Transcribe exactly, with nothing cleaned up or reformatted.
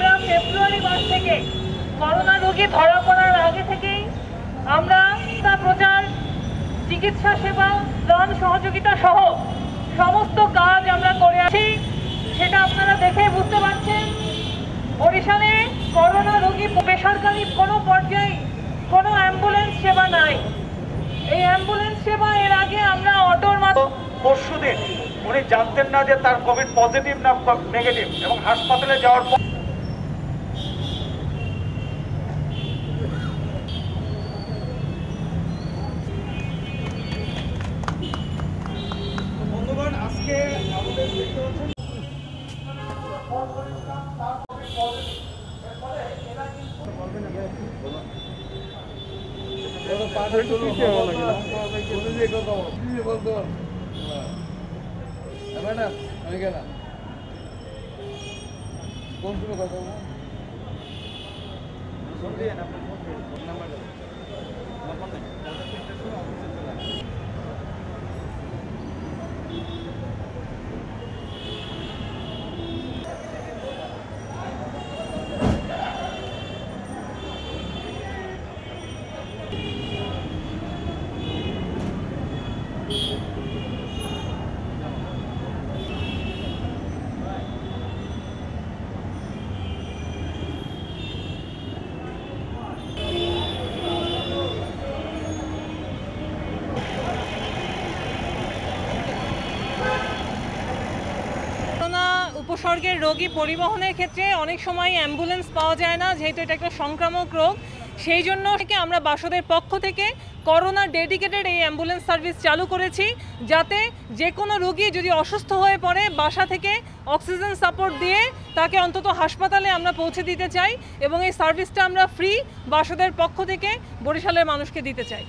February मास थेके corona रोगी धरा पड़ार आगे थेकेई आमरा ता प्रचार चिकित्सा सेवा दान सहयोगिता सह समस्त काज आमरा करे आछि। सेटा आपनारा देखे बुझते पारछेन ओडिशारे करोना रोगी बेसरकारी कोनो पर्याये कोनो অ্যাম্বুলেন্স सेवा नाई। এই অ্যাম্বুলেন্স सेवा एर आगे आमरा अटोर माध्यमे পরশুদিন উনি জানতেন না যে তার কোভিড পজিটিভ না নেগেটিভ এবং হাসপাতালে যাওয়ার পর বন্ধুগণ আজকে আমাদের দেখতে হচ্ছে ফোন করে তার কোভিড পজিটিভ এর পরে এরা কি বলবে না এটা পাঠে শুরু হওয়া লাগে না বলে যে কথা কি বলতো मैडम हमें क्या कौन सी बात है सुन दिया ना फोन नंबर नंबर उपसर्गे रोगी परिवहन क्षेत्र में अनेक समय अम्बुलेंस पावा जाए ना जेहेतु एटा एकटा संक्रामक रोग सेई जोन्नो आमरा बासदेर पक्ष थेके करोना डेडिकेटेड ये अम्बुलेंस सर्विस चालू करेছি जाते जे कोनो रोगी यदि असुस्थ हो पड़े बासा थेके अक्सिजें सपोर्ट दिए ताके अंतत हासपाताले आमरा पौঁছে दीते चाই এবং এই সার্ভিসটা আমরা ফ্রি বাসদের পক্ষ থেকে বরিশালের মানুষকে দিতে চাই।